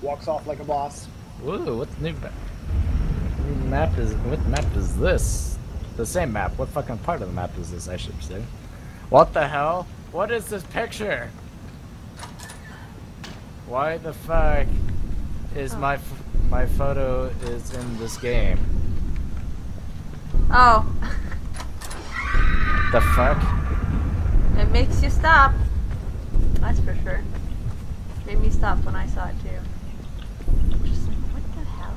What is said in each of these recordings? Walks off like a boss. Whoa, what new map? What map is this? The same map. What fucking part of the map is this? I should say. What the hell? What is this picture? Why the fuck is my photo is in this game? Oh. The fuck? It makes you stop. That's for sure. It made me stop when I saw it too. Just like, what the hell?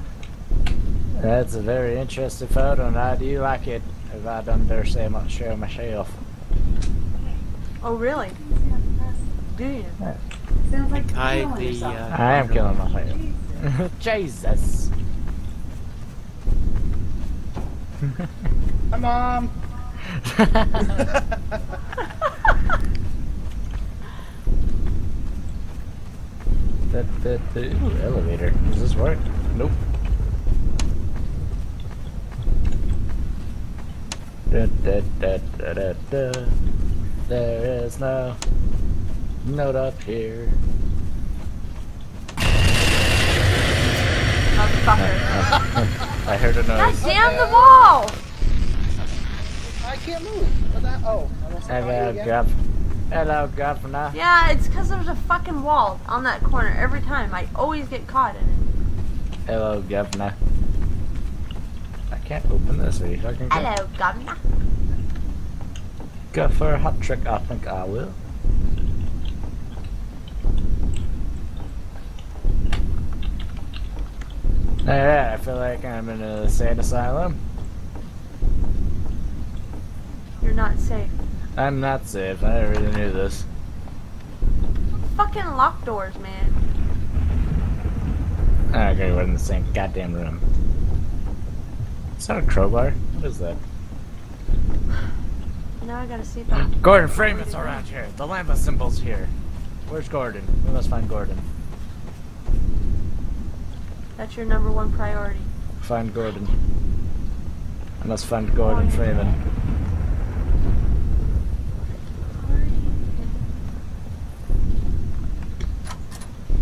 That's a very interesting photo, and I do like it. If I don't dare say much show myself. Oh really? Do you? Yeah. Sounds like I am killing myself. Jesus. Hi, Mom. The elevator. Does this work? Nope. Da, da, da, da, da, da. There is no note up here. Oh, fucker. I heard a noise. God damn the wall! I can't move. But that, oh, hello, Governor. Yeah, it's because there's a fucking wall on that corner every time. I always get caught in it. Hello, Governor. I can't open this. Are you fucking Hello, go? Governor. Go for a hot trick. I think I will. Yeah, I feel like I'm in a sane asylum. You're not safe. I'm not safe. I already knew this. Fucking locked doors, man. Oh, okay, we're in the same goddamn room. Is that a crowbar? What is that? Now I gotta see that. Gordon Freeman's around here. The Lambda symbol's here. Where's Gordon? We must find Gordon. That's your number one priority. Find Gordon. I must find Gordon Freeman.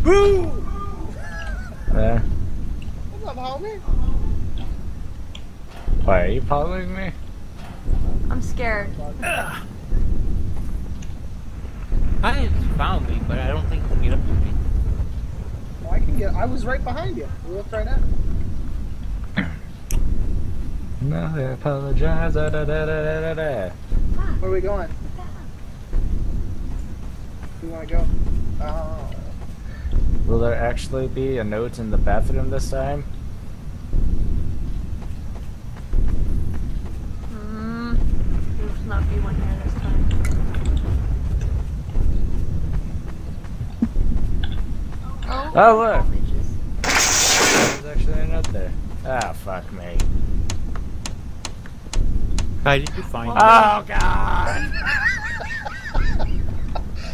Woo! There. What's up, homie? Why, are you following me? I'm scared. I found me, but I don't think you can get up to me. Well, I can get. I was right behind you. We looked right at it. No, I apologize. Da, da, da, da, da, da. Where are we going? You want to go? Oh. Will there actually be a note in the bathroom this time? There will not be one here this time. Oh, oh look! There's actually a note there. Ah, fuck me. How did you find it? Oh, God!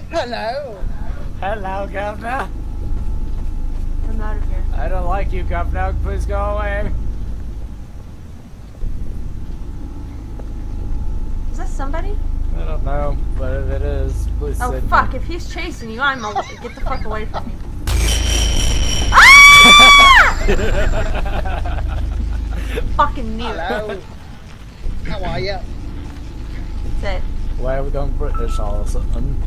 Hello! Hello, Governor! I'm out of here. I don't like you, Governor. Please go away. Is that somebody? I don't know, but if it is, please. Oh fuck! Me. If he's chasing you, I'm gonna get the fuck away from me. Ah! Fucking new. Hello. How are you? That's it. Why are we going British all of a sudden?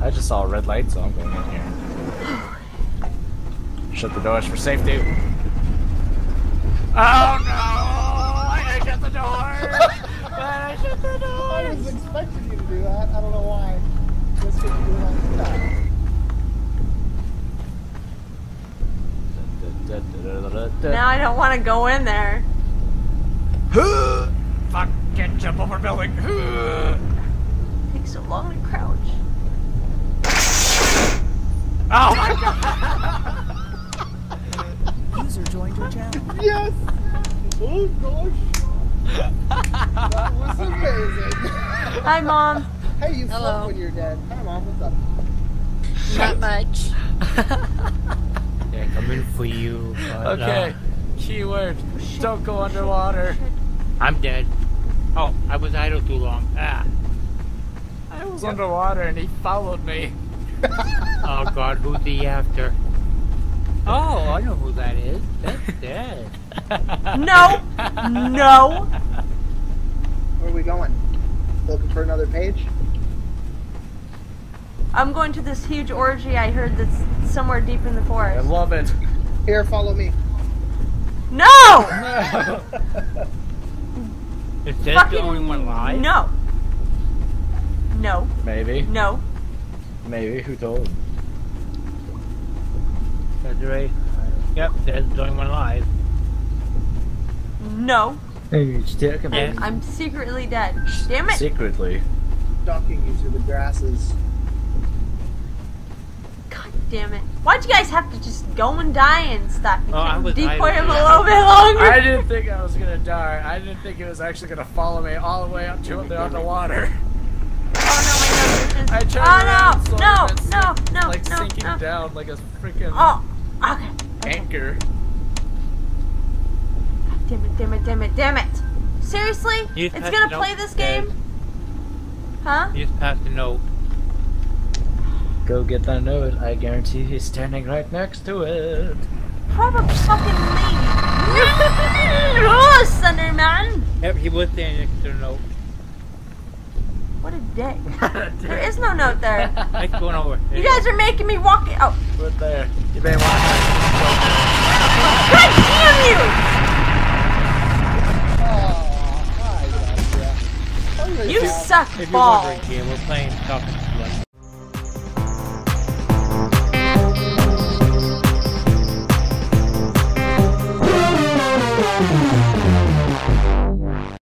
I just saw a red light, so I'm going in here. Shut the doors for safety. Oh no! I shut the door! I shut the door! I was expecting you to do that. I don't know why. Just because you do that. Now I don't want to go in there. Fuck! Can't jump over building. Takes so long to crouch. Oh my god! User joined your channel. Yes! Oh gosh! That was amazing! Hi, Mom! Hey, you slept when you're dead. Hi, Mom, what's up? Not much. They're coming for you. Okay, keyword. Don't go underwater. I'm dead. Oh, I was idle too long. Ah. I was underwater and he followed me. Oh God, who's he after? Oh, I know who that is. That's dead. No! No! Where are we going? Looking for another page? I'm going to this huge orgy I heard that's somewhere deep in the forest. I love it. Here, follow me. No! No! Is that fucking the only one alive? No. No. Maybe. No. Maybe. Who told? Desiree. Yep, that's the only one alive. No. I'm secretly dead. Damn it. Secretly. Stalking you through the grasses. God damn it. Why'd you guys have to just go and die and stop me? Decoy him a little bit longer. I didn't think I was gonna die. I didn't think it was actually gonna follow me all the way up to him on the water. Oh no, my God, this is... I turned around, so it's sinking down like a freaking... Oh, okay. Anchor. Damn it, damn it, damn it, damn it. Seriously? It's gonna play this game? Huh? You just passed a note. Go get that note. I guarantee he's standing right next to it. Probably fucking me. No, Slenderman. Yep, he was standing next to the note. What a dick. There is no note there. It's going over. You guys are making me walk it. Oh. Right there. You better walk it. God damn you! You suck, ball. If you're wondering, we're playing Talking Slenderman.